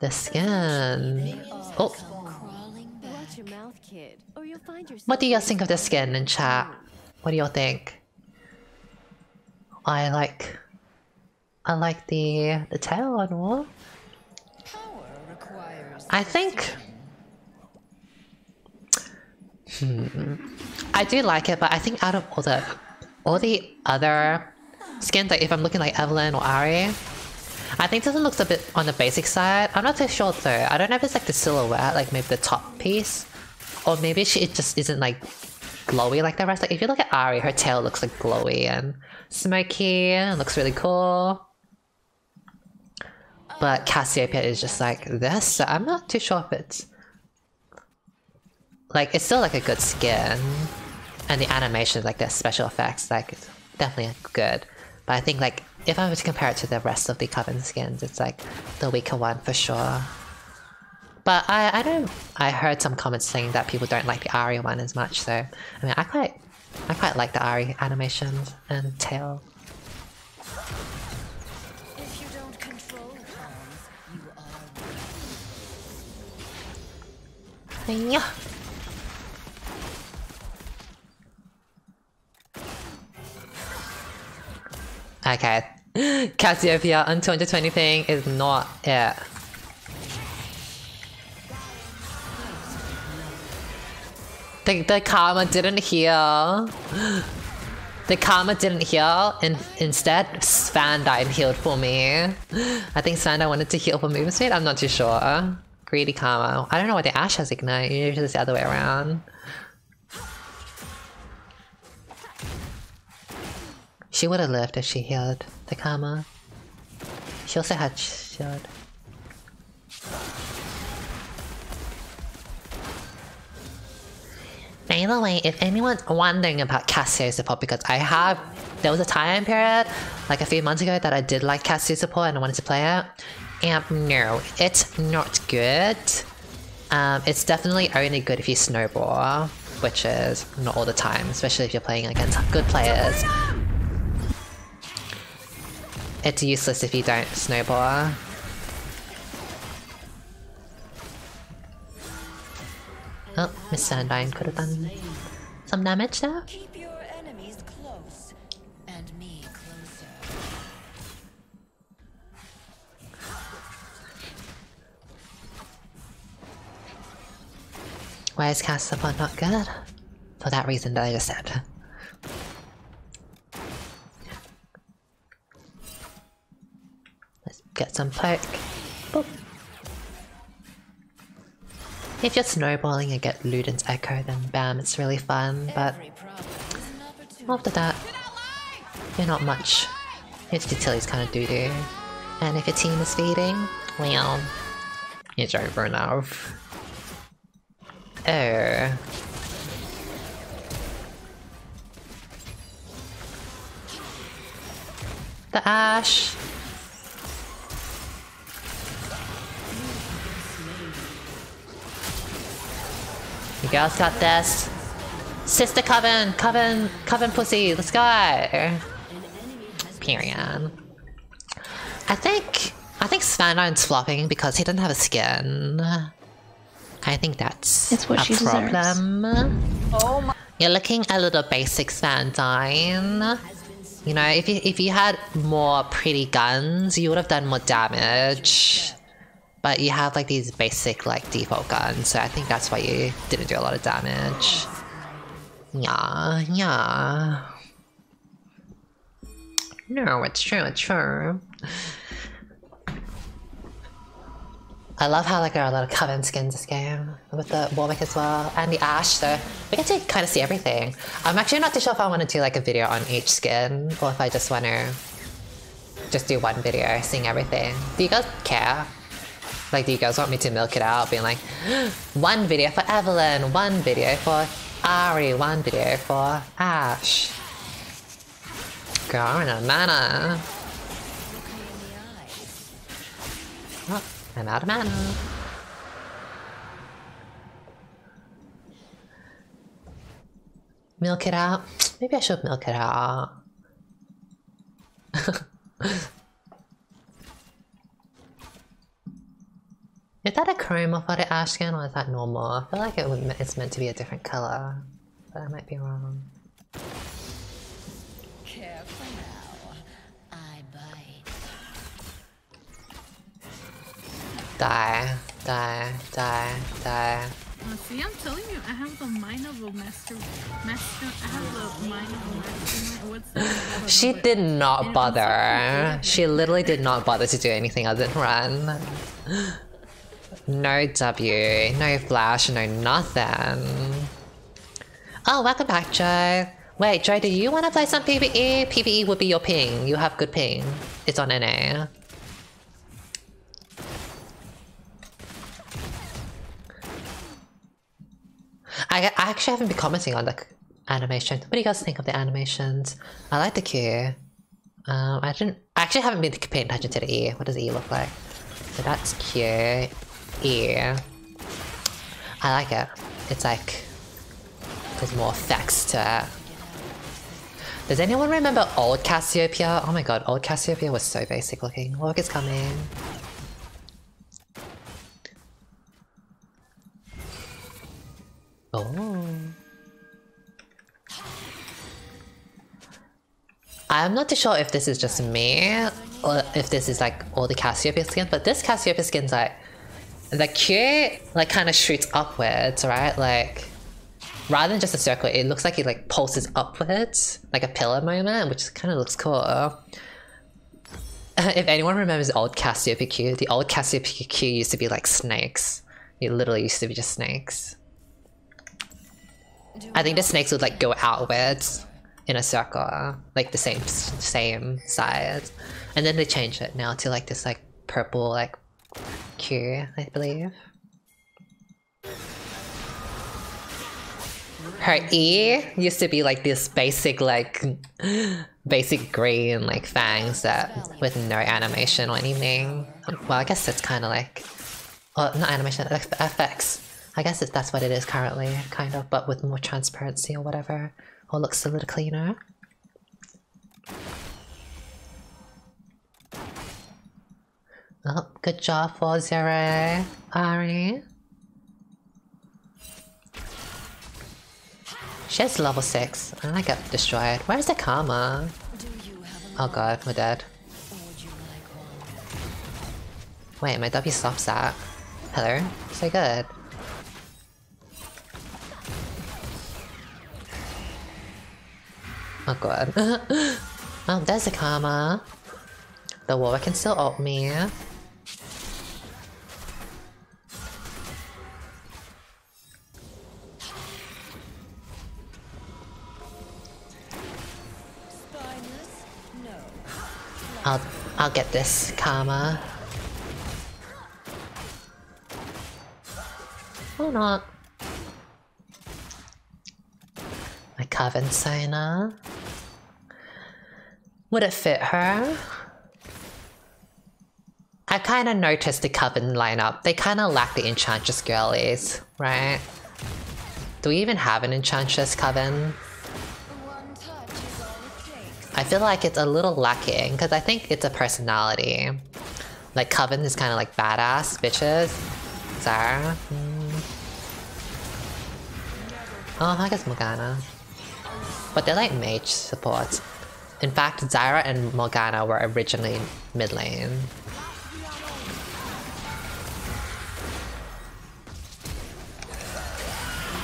The skin. Oh. What do you guys think of the skin in chat? What do y'all think? I like the tail on wall. I think. I do like it, but I think out of all the other skins, like if I'm looking like Evelynn or Ahri, I think this one looks a bit on the basic side. I'm not too sure though. I don't know if it's like the silhouette, like maybe the top piece, or maybe it just isn't like glowy like the rest. Like if you look at Ahri, her tail looks like glowy and smoky, and looks really cool. But Cassiopeia is just like this, so I'm not too sure if it's like, it's still like a good skin, and the animations, like the special effects, like it's definitely good. But I think like if I were to compare it to the rest of the Coven skins, it's like the weaker one for sure. But I heard some comments saying that people don't like the Ahri one as much. So I mean, I quite like the Ahri animations and tail. If you don't control the cons, you are weak. Yeah. Okay, Cassiopeia on 220 thing is not it. The Karma didn't heal. The Karma didn't heal, and instead Spandine healed for me. I think Spandine wanted to heal for movement speed, I'm not too sure. Greedy Karma. I don't know why the Ashe has ignite, usually it's the other way around. She would have lived if she healed the Karma. She also had shield. By the way, if anyone's wondering about Cassio support, because there was a time period, like a few months ago, that I did like Cassio support and I wanted to play it. And no, it's not good. It's definitely only good if you snowball, which is not all the time, especially if you're playing against good players. It's useless if you don't snowball. Oh, Miss Sandine could have done some damage there. Keep your enemies close and me closer. Why is cast support not good? For that reason that I just said. Get some poke. Boop. If you're snowballing and get Luden's Echo, then bam, it's really fun, but after that, you're not much. Your utilities kind of doo-doo. And if your team is feeding, well, it's over now. Oh. The Ashe. You girls got this. Sister Coven! Coven pussy! Let's go! Period. I think Spandine's flopping because he doesn't have a skin. I think that's a problem. Oh my. You're looking a little basic, Spandine. You know, if you had more pretty guns, you would have done more damage. But you have like these basic like default guns, so I think that's why you didn't do a lot of damage. Yeah, yeah. No, it's true, it's true. I love how like there are a lot of Coven skins this game, with the Warwick as well, and the Ashe, so we get to kind of see everything. I'm actually not too sure if I want to do like a video on each skin, or if I just want to just do one video, seeing everything. Do you guys care? Like, do you guys want me to milk it out, being like, one video for Evelynn, one video for Ahri, one video for Ashe? Girl, I'm in a mana. Oh, I'm out of mana. Milk it out? Maybe I should milk it out. Is that a chroma for the ash can or is that normal? I feel like it's meant to be a different color, but I might be wrong. Careful now, I bite. Die, die, die, die. Oh, see, I'm telling you, I have the mind of a master. I have the mind of a master. What's that? She did not bother. She literally did not bother to do anything other than run. No W, no flash, no nothing. Oh, welcome back, Joe. Wait, Joe, do you want to play some PBE? PBE would be your ping. You have good ping. It's on NA. I actually haven't been commenting on the animation. What do you guys think of the animations? I like the Q. I actually haven't been paying attention to the E. What does E look like? So that's Q, E. I like it. It's like there's more effects to it. Does anyone remember old Cassiopeia? Oh my god, old Cassiopeia was so basic looking. Look, it's coming. Oh. I'm not too sure if this is just me or if this is like all the Cassiopeia skins, but this Cassiopeia skin's like the Q like kind of shoots upwards, right? Like rather than just a circle, it looks like it like pulses upwards, like a pillar moment, which kind of looks cool. If anyone remembers old Cassiopeia Q, the old Cassiopeia Q used to be like snakes. It literally used to be just snakes. I think the snakes would like go outwards in a circle, like the same size, and then they change it now to like this like purple like Q, I believe. Her E used to be like this basic green like fangs that with no animation or anything. Well, I guess it's kind of like, well, not animation, effects. I guess that's what it is currently, kind of, but with more transparency or whatever, or looks a little cleaner. Oh, good job, 4-0, Ahri. She has level 6, and I got destroyed. Where's the Karma? Oh god, we're dead. Wait, my W stops that. Hello? So good. Oh god. Oh, there's the Karma. The Warwick can still ult me. I'll get this Karma. Or not. My Coven signer. Would it fit her? I kind of noticed the Coven lineup. They kind of lack the Enchantress girlies, right? Do we even have an Enchantress Coven? I feel like it's a little lacking because I think it's a personality. Like Coven is kind of like badass bitches. Zyra. Oh, I guess Morgana. But they're like mage supports. In fact, Zyra and Morgana were originally mid lane.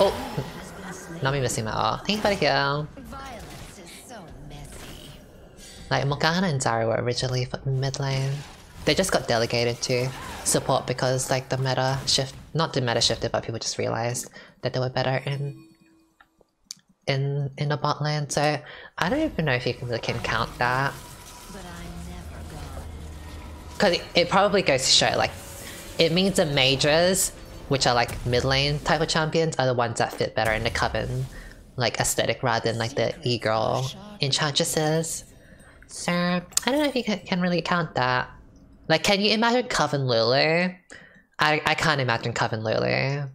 Oh! Nami missing my ult. Thank you for the kill. Like, Morgana and Zyra were originally mid lane. They just got delegated to support because, like, the meta shift. Not the meta shifted, but people just realized that they were better in the bot lane, so I don't even know if you can count that, because it probably goes to show like it means the mages, which are like mid lane type of champions, are the ones that fit better in the Coven like aesthetic rather than like the e-girl enchantresses. So I don't know if you can really count that. Like, can you imagine Coven Lulu? I can't imagine Coven Lulu,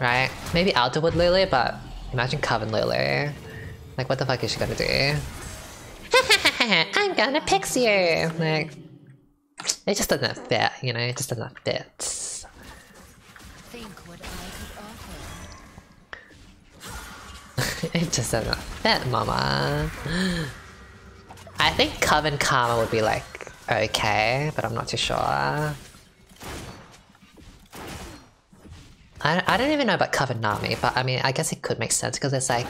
right? Maybe Alderwood Lulu, but imagine Coven Lulu. Like, what the fuck is she gonna do? I'm gonna pix you! Like, it just doesn't fit, you know? It just doesn't fit. think what I could offer. It just doesn't fit, mama. I think Coven Karma would be like okay, but I'm not too sure. I don't even know about Coven Nami, but I mean I guess it could make sense because it's like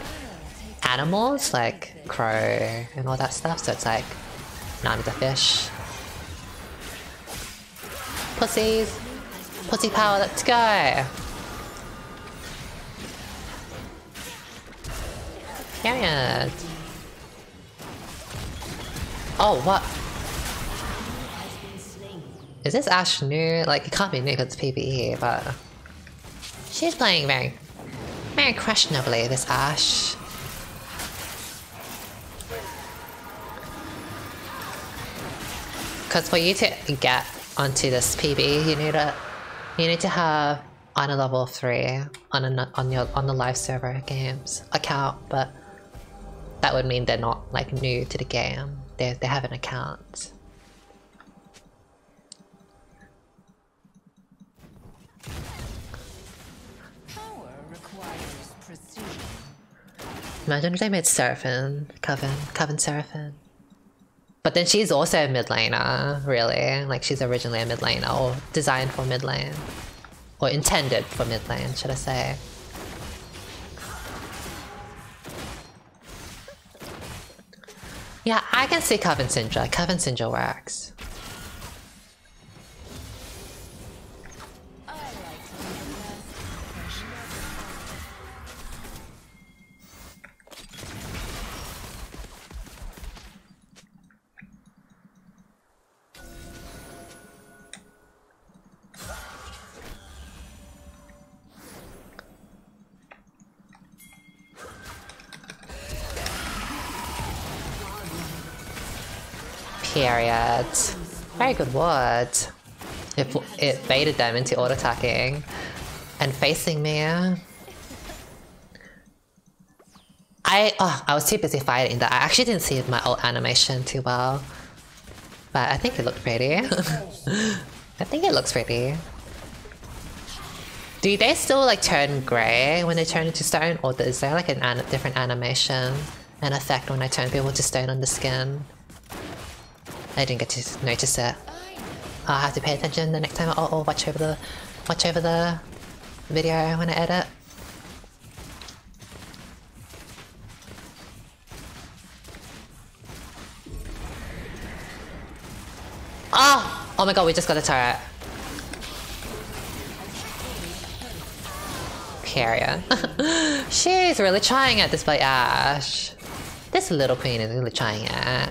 animals like crow and all that stuff, so it's like Nami the fish. Pussies! Pussy power, let's go! Period. Oh, what? Is this Ashe new? Like, it can't be new because it's PBE, but... she's playing very... very questionably, this Ashe. Because for you to get onto this PB, you need to have on a level 3 on the live server games account, but that would mean they're not like new to the game. They have an account. Power requires precision. Imagine if they made Seraphine, Coven Seraphine. But then she's also a mid laner, really. Like, she's originally a mid laner, or designed for mid lane. Or intended for mid lane, should I say. Yeah, I can see Coven Syndra. Coven Syndra works. Period. Very good word. It baited them into auto-attacking and facing me. I was too busy fighting that I actually didn't see my old animation too well. But I think it looked pretty. I think it looks pretty. Do they still like turn grey when they turn into stone, or is there like a different animation and effect when I turn people to stone on the skin? I didn't get to notice it. I'll have to pay attention the next time. I'll watch over the video when I edit. Oh! Oh my god, we just got a turret. Keria. She's really trying at this by Ashe. This little queen is really trying it.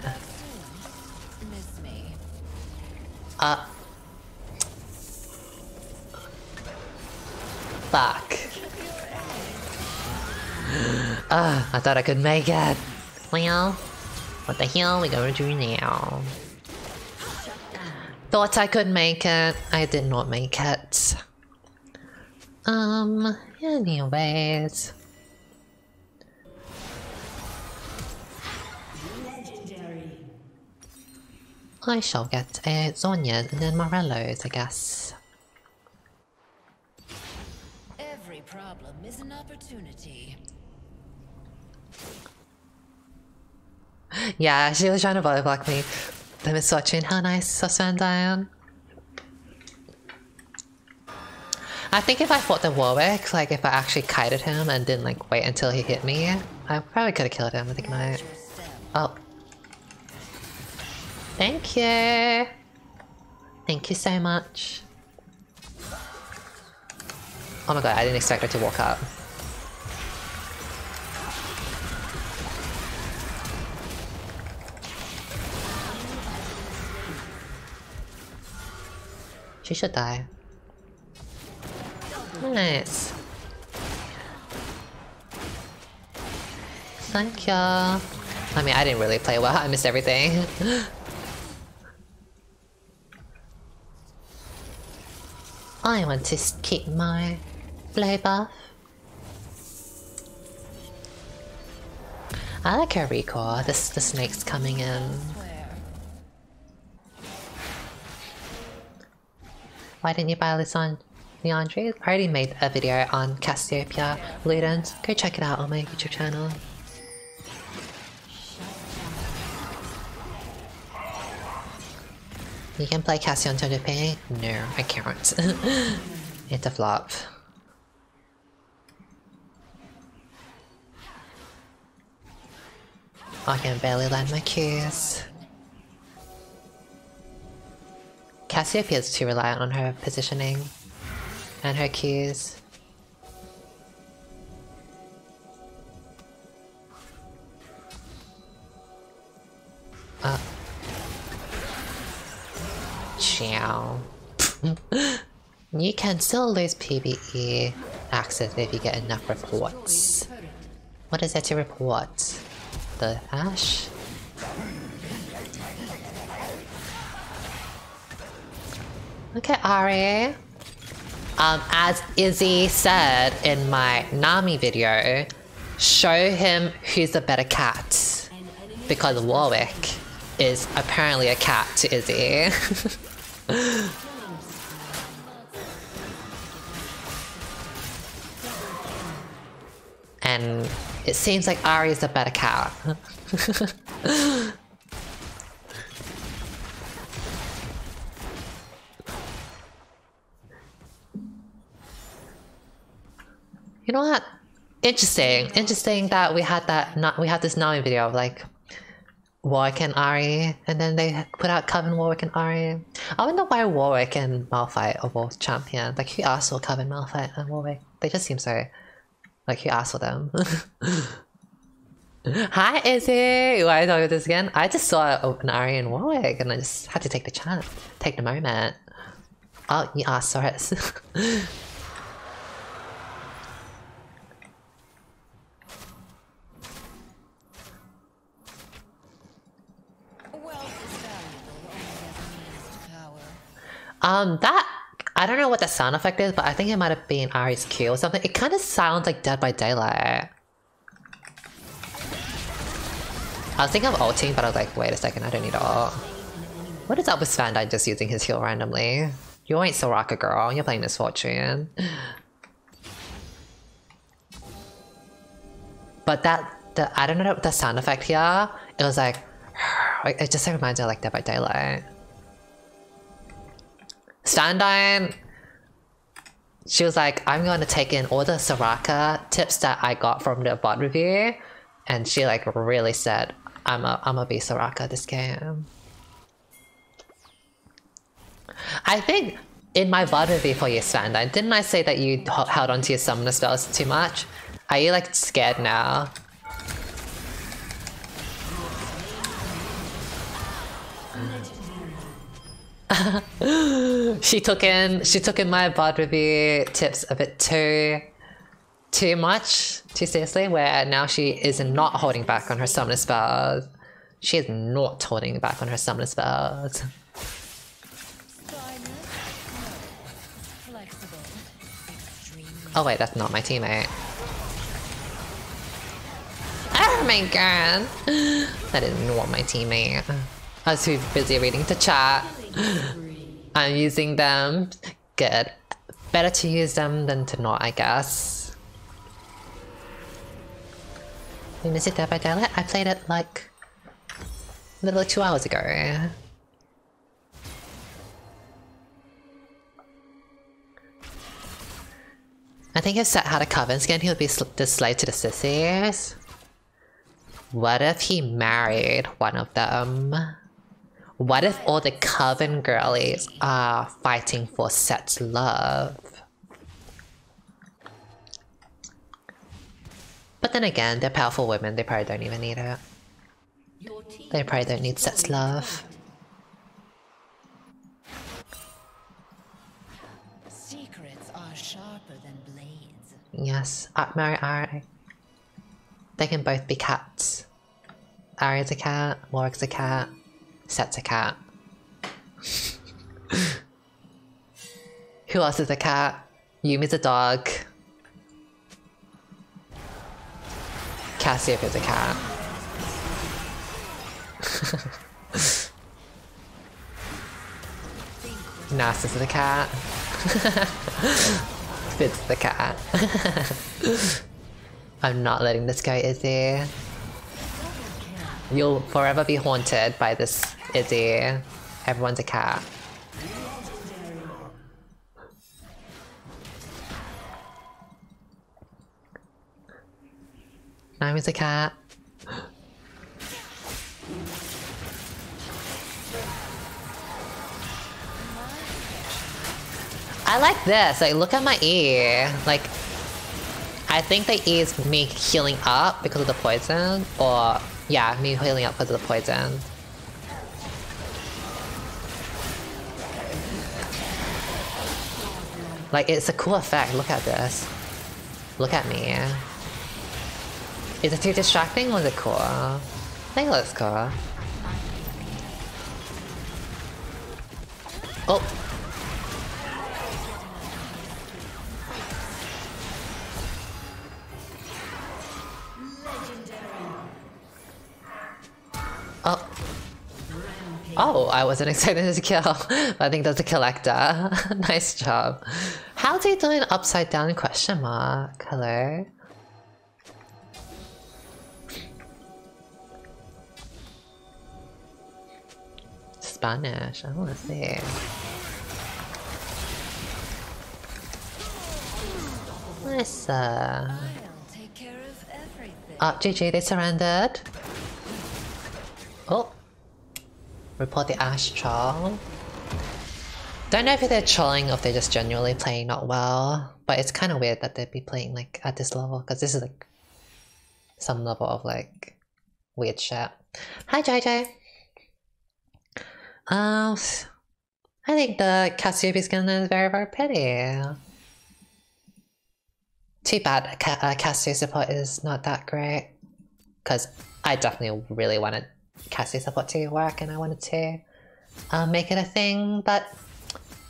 Fuck. I thought I could make it. Well, what the hell are we gonna do now? Thought I could make it. I did not make it. Anyways. I shall get a Zhonya's and then Morello's, I guess. Every problem is an opportunity. Yeah, she was trying to body block me. The Miss Fortune, how nice of Spandine. I think if I fought the Warwick, like if I actually kited him and didn't like wait until he hit me, I probably could have killed him with Ignite. Oh. Thank you! Thank you so much. Oh my god, I didn't expect her to walk up. She should die. Nice. Thank you. I mean, I didn't really play well, I missed everything. I want to keep my flow buff. I like her recall. The snake's coming in. Why didn't you buy this on? Liandry's. I already made a video on Cassiopeia, Luden's. Go check it out on my YouTube channel. You can play Cassiopeia on Tonopay? No, I can't. It's a flop. I can barely land my Qs. Cassiopeia is too reliant on her positioning and her Qs. Chow. You can still lose PBE access if you get enough reports. What is there to report? The Ashe? Look at Ahri. As Izzy said in my Nami video, show him who's a better cat. Because Warwick is apparently a cat to Izzy. And it seems like Ahri is a better cat. You know what? Interesting. Interesting that we had this Nami video of like Warwick and Ahri, and then they put out Coven, Warwick and Ahri. I wonder why Warwick and Malphite are both champions. Like, who asked for Coven, Malphite and Warwick? They just seem so... like, who asked for them? Hi Izzy! Why are you talking about this again? I just saw an Ahri and Warwick and I just had to take the chance. Take the moment. Oh, you asked for it. I don't know what the sound effect is, but I think it might have been Ahri's Q or something. It kind of sounds like Dead by Daylight. I was thinking of ulting, but I was like, wait a second, I don't need to ult. What is up with Spandine just using his heal randomly? You ain't Soraka, girl. You're playing Miss Fortune. But I don't know, the sound effect here, it was like... it just reminds me of like Dead by Daylight. Spandine, she was like, I'm going to take in all the Soraka tips that I got from the bot review, and she like really said, I'm a be Soraka this game. I think in my bot review for you, Spandine, didn't I say that you held onto your summoner spells too much? Are you like scared now? She took in my bard review tips a bit too seriously, where now she is not holding back on her summoner spells. She is not holding back on her summoner spells. Oh wait, that's not my teammate. Oh my god, that is not my teammate. I was too busy reading the chat. I'm using them. Good. Better to use them than to not, I guess. We missed it Dead by Daylight. I played it like literally 2 hours ago. I think if Seth had a Coven skin, he would be the slave to the sissies. What if he married one of them? What if all the Coven girlies are fighting for Seth's love? But then again, they're powerful women, they probably don't even need it. They probably don't need Seth's love. Secrets are sharper than blades. Yes, marry Ahri. They can both be cats. Ahri's a cat, Warwick's a cat. Seth's a cat. Who else is a cat? Yumi's a dog. Cassiopeia is a cat. Narcissus is a cat. Fits the cat. I'm not letting this go, Izzy. You'll forever be haunted by this, Izzy. Everyone's a cat. Nami's a cat. I like this, like look at my ear. Like, I think the ear is me healing up because of the poison, or yeah, me healing up because of the poison. Like, it's a cool effect, look at this. Look at me. Is it too distracting or is it cool? I think it looks cool. Oh! Oh. Oh, I wasn't expecting this kill. I think that's a collector. Nice job. How's he doing upside down question mark? Hello? Spanish, I wanna see. Nice. Oh, GG, they surrendered. Oh, report the Ashe troll. Don't know if they're trolling or if they're just genuinely playing not well, but it's kind of weird that they'd be playing like at this level, because this is like some level of like weird shit. Hi JJ. I think the Cassiopeia skin is very pretty. Too bad Cassio support is not that great, because I definitely really wanted Cassie support to work, and I wanted to make it a thing, but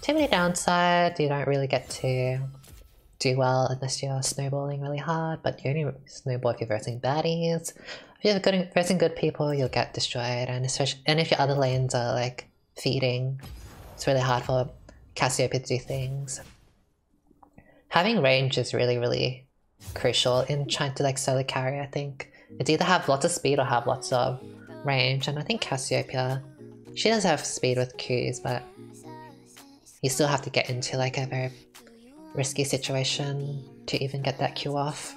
too many downsides. You don't really get to do well unless you're snowballing really hard, but you only snowball if you're versing baddies. If you're versing good people, you'll get destroyed, and especially if your other lanes are like feeding, it's really hard for Cassiopeia to do things. Having range is really crucial in trying to like solo carry, I think. It's either have lots of speed or have lots of range, and I think Cassiopeia, she does have speed with Qs, but you still have to get into like a very risky situation to even get that Q off.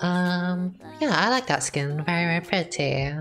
Yeah, I like that skin, very pretty.